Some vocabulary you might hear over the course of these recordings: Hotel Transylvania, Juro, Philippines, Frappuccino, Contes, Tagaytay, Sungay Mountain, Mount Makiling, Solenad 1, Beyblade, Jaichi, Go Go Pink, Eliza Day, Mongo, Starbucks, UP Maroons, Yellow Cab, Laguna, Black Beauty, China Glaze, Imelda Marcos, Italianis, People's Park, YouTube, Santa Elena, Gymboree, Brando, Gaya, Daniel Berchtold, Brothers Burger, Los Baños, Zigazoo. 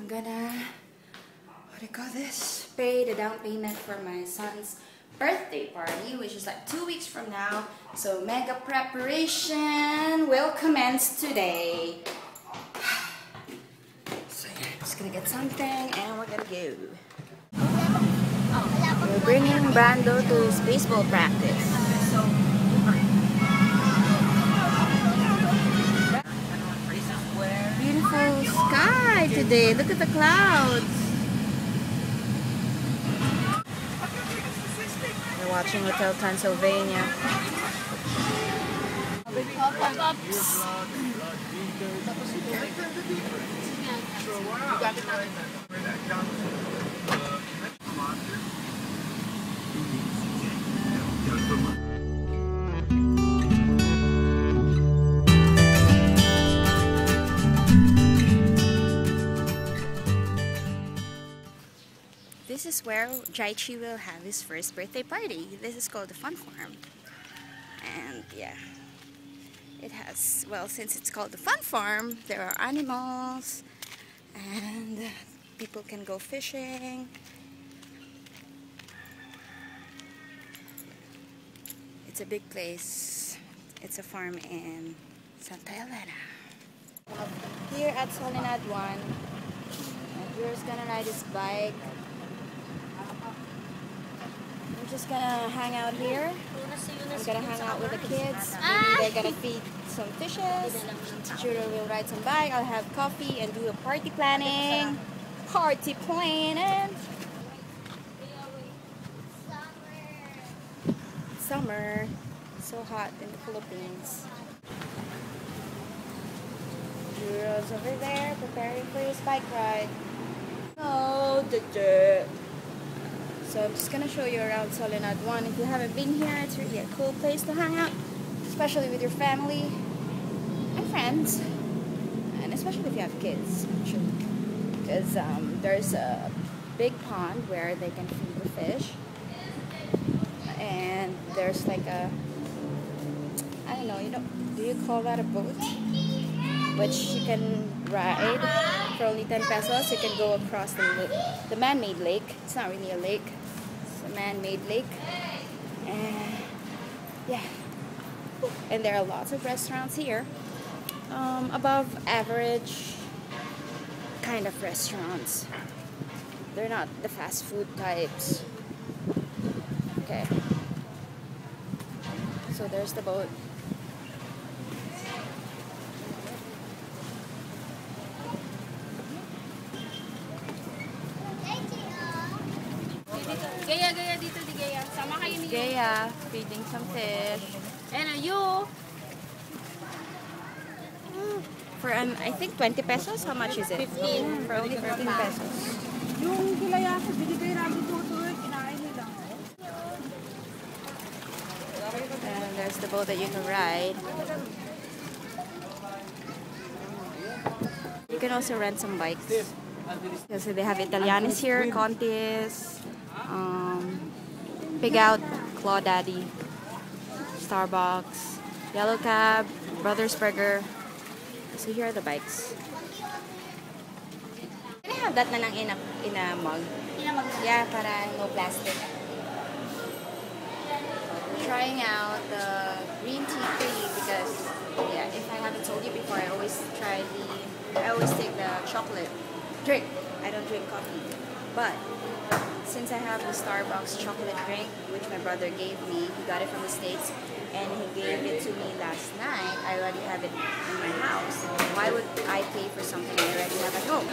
I'm gonna, what do you call this? Pay the down payment for my son's birthday party, which is like 2 weeks from now. So mega preparation will commence today. So yeah, I'm just gonna get something and we're gonna go. We're bringing Brando to his baseball practice. Beautiful sky today. Look at the clouds. Watching Hotel Transylvania. This is where Jaichi will have his first birthday party. This is called the Fun Farm. And yeah, it has, well, since it's called the Fun Farm, there are animals and people can go fishing. It's a big place. It's a farm in Santa Elena. Here at Solenad 1, Juro's gonna ride his bike. I'm just gonna hang out here. I'm gonna hang out with the kids. Maybe they're gonna feed some fishes. Juro will ride some bike. I'll have coffee and do a party planning. Summer. So hot in the Philippines. Juro's over there preparing for his bike ride. Oh, the dirt. So I'm just going to show you around Solenad 1. If you haven't been here, it's really a cool place to hang out, especially with your family and friends, and especially if you have kids, actually, because there's a big pond where they can feed the fish, and there's like a, I don't know, you know, do you call that a boat? Which you can ride. For only 10 pesos, you can go across the man-made lake. It's not really a lake, it's a man-made lake. And yeah, and there are lots of restaurants here. Above average kind of restaurants. They're not the fast food types. Okay. So there's the boat. Gaya, feeding some fish. And you? For I think 20 pesos, how much is it? 15. For only 15 pesos. And there's the boat that you can ride. You can also rent some bikes. So they have Italianis here, Contes, Pig Out, Claw Daddy, Starbucks, Yellow Cab, Brothers Burger. So here are the bikes. Can I have that na lang in a mug? Yeah, para no plastic. Trying out the green tea cream because yeah, if I haven't told you before, I always take the chocolate drink. I don't drink coffee, but since I have the Starbucks chocolate drink, which my brother gave me, he got it from the States, and he gave it to me last night. I already have it in my house. Why would I pay for something I already have at home?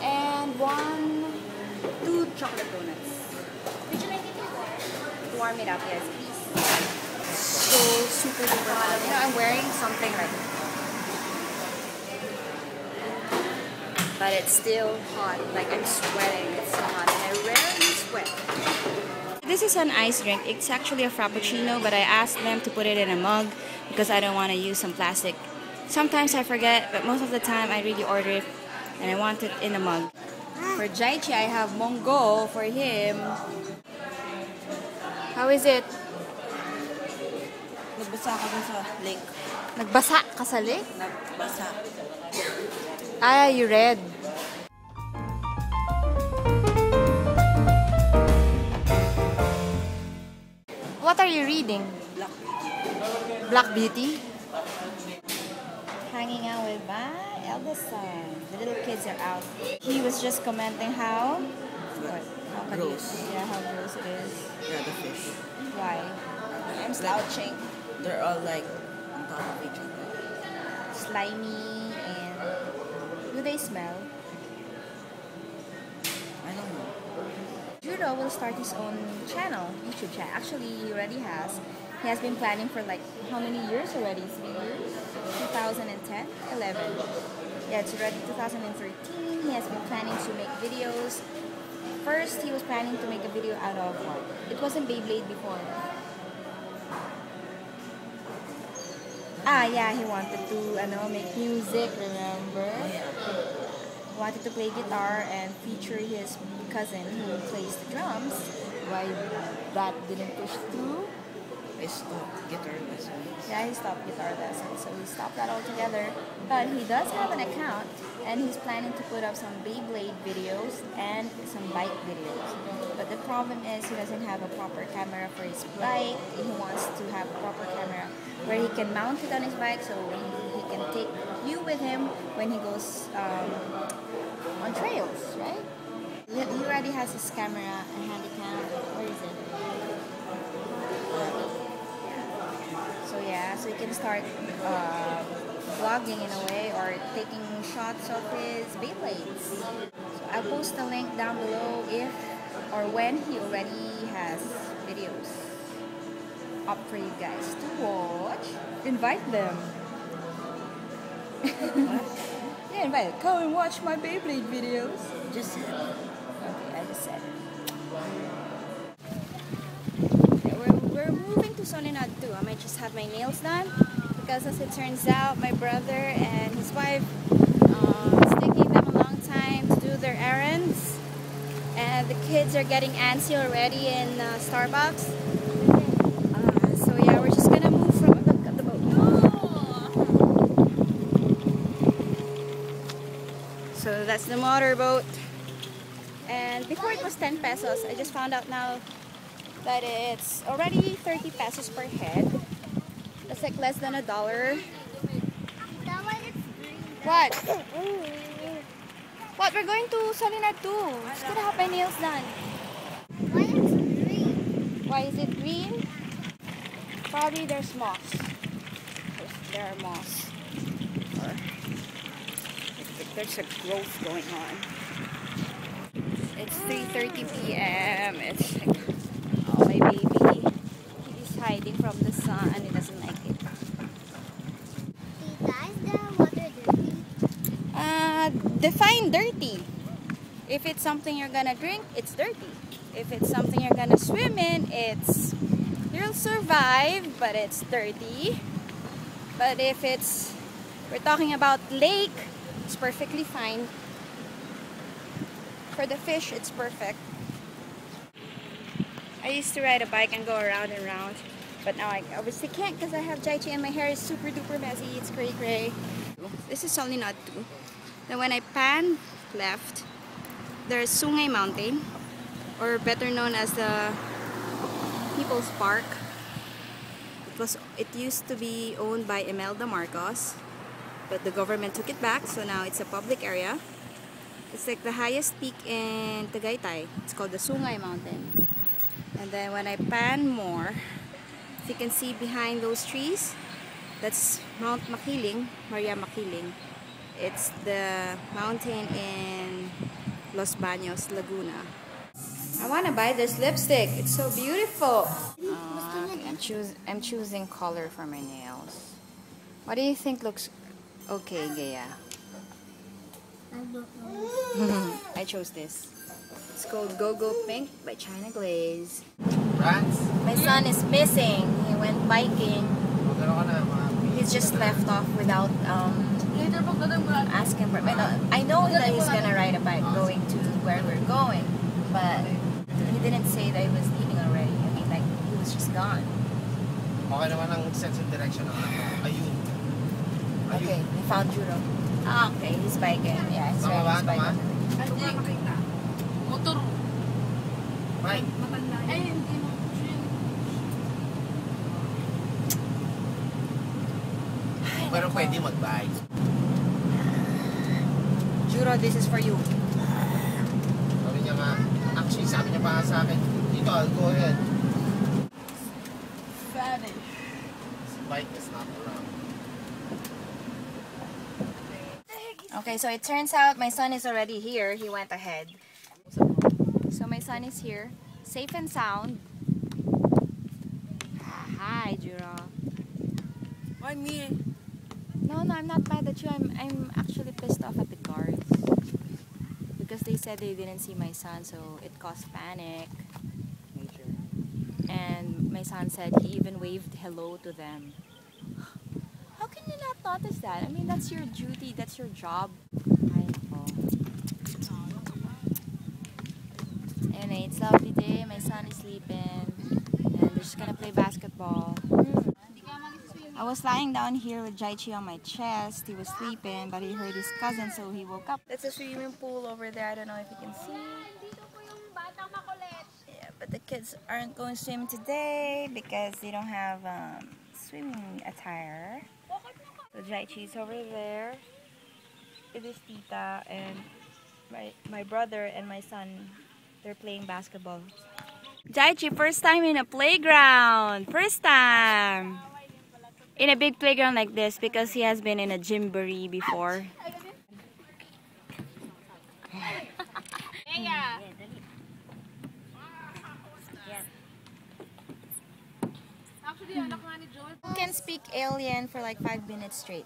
And two chocolate donuts. Would you like it warm? Warm it up, yes, please. So super duper hot. You know, I'm wearing something like this, but it's still hot. Like I'm sweating. It's so hot. This is an ice drink. It's actually a frappuccino, but I asked them to put it in a mug because I don't want to use some plastic. Sometimes I forget, but most of the time I really order it and I want it in a mug. For Jaichi, I have Mongo for him. How is it? Nagbasa ka sa lake. Nagbasa ka sa lake? Nagbasa. Ah, you read. are you reading? Black Beauty? Hanging out with my eldest son. The little kids are out. He was just commenting how... What? How gross. Yeah, how gross it is. Yeah, the fish. Why? I'm slouching. They're all like on top of each other. Slimy and... Do they smell? I don't know. Juro will start his own channel, YouTube channel. Actually, he already has. He has been planning for like how many years already? 3 years? 2010? 11. Yeah, it's already 2013. He has been planning to make videos. First, he was planning to make a video out of it wasn't Beyblade before. Ah, yeah, he wanted to make music, remember? He wanted to play guitar and feature his cousin who plays the drums. Why that didn't push through? I stopped guitar lessons. Yeah, he stopped guitar lessons, so he stopped that altogether. But he does have an account, and he's planning to put up some Beyblade videos and some bike videos. But the problem is he doesn't have a proper camera for his bike. He wants to have a proper camera where he can mount it on his bike, so he can take you with him when he goes on trails, right? He already has his camera and handycam. Where is it? So yeah, so you can start vlogging in a way or taking shots of his Beyblades. So I'll post a link down below if or when he already has videos up for you guys to watch. Invite them. Yeah, invite them. Come and watch my Beyblade videos. Just said it. Okay, I just said it. Solenad 2. I might just have my nails done because, as it turns out, my brother and his wife, it's taking them a long time to do their errands, and the kids are getting antsy already in Starbucks. So yeah, we're just gonna move from the boat. So that's the motorboat, and before it was 10 pesos. I just found out now that it's already 30 pesos per head. That's like less than $1. That one is green. What? What? We're going to Solenad 2. I'm just gonna have my nails done. Why is it green? Why is it green? Probably there's moss. There are moss. Or there's a growth going on. It's 3:30 p.m. It's like my baby, he's hiding from the sun and he doesn't like it. Tita, is the water dirty? Define dirty. If it's something you're gonna drink, it's dirty. If it's something you're gonna swim in, it's you'll survive, but it's dirty. But if it's, we're talking about lake, it's perfectly fine. For the fish, it's perfect. I used to ride a bike and go around and around, but now I obviously can't because I have Jaichi and my hair is super duper messy. It's gray. This is Solenad 2. Then when I pan left, there's Sungay Mountain, or better known as the People's Park. It used to be owned by Imelda Marcos, but the government took it back, so now it's a public area. It's like the highest peak in Tagaytay. It's called the Sungay Mountain. And then when I pan more, if you can see behind those trees, that's Mount Makiling, Maria Makiling. It's the mountain in Los Baños, Laguna. I want to buy this lipstick. It's so beautiful. I'm choosing color for my nails. What do you think looks okay, Gaya? I don't know. I chose this. It's called Go Go Pink by China Glaze. France? My son is missing. He went biking. He's just left off without asking for it. I know that he's gonna ride a bike going to where we're going, but he didn't say that he was leaving already. I mean, like, he was just gone. Okay, we found Juro. Ah, okay, he's biking. Yeah, he's riding his bike. Motor. Right. pero pwede mag-buy. Juro, this is for you. Sabi niya nga, actually sabi niya pa sa akin, dito, go ahead. Spanish. This bike is not around. Okay, so it turns out my son is already here. He went ahead. So my son is here, safe and sound. Hi, Juro. Why me? No, I'm not mad at you. I'm actually pissed off at the guards because they said they didn't see my son, so it caused panic. Nature. And my son said he even waved hello to them. How can you not notice that? I mean, that's your duty. That's your job. Anyway, it's a lovely day. My son is sleeping, and we're just gonna play basketball. I was lying down here with Jaichi on my chest. He was sleeping, but he heard his cousin, so he woke up. That's a swimming pool over there. I don't know if you can see. Yeah, but the kids aren't going swimming today because they don't have swimming attire. So Jaichi's over there. It is Tita and my brother and my son. They're playing basketball. Jaichi, first time in a playground. First time in a big playground like this because he has been in a gymboree before. You can speak alien for like 5 minutes straight.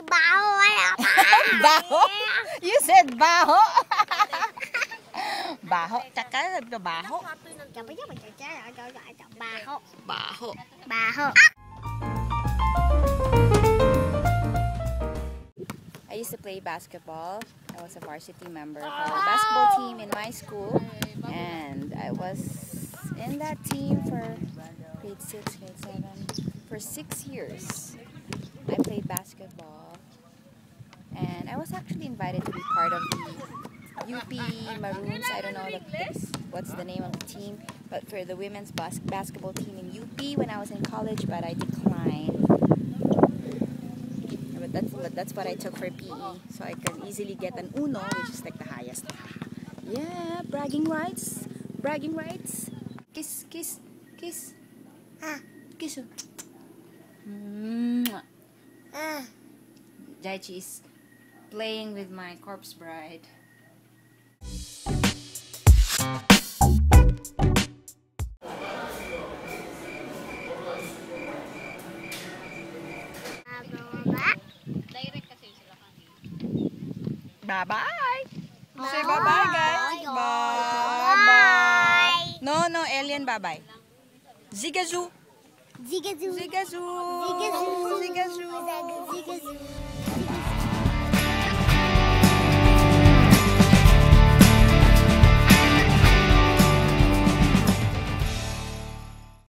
Baho? You said baho? Baho? Taka, baho? Baho. Baho. Baho. I used to play basketball. I was a varsity member for a basketball team in my school. And I was in that team for grade 6, grade 7. For 6 years, I played basketball. And I was actually invited to be part of the UP Maroons. I don't know what's the name of the team, but for the women's basketball team in UP when I was in college, but I declined. But that's what I took for PE, so I could easily get an uno, which is like the highest. Yeah, bragging rights, bragging rights. Kiss, kiss, kiss. Ah, kiss. Mwah. Ah. Jaichi's playing with my corpse bride. Bye bye. Say bye bye, guys. Bye bye. No, alien bye bye. Zigazoo. Zigazoo. Zigazoo. Zigazoo.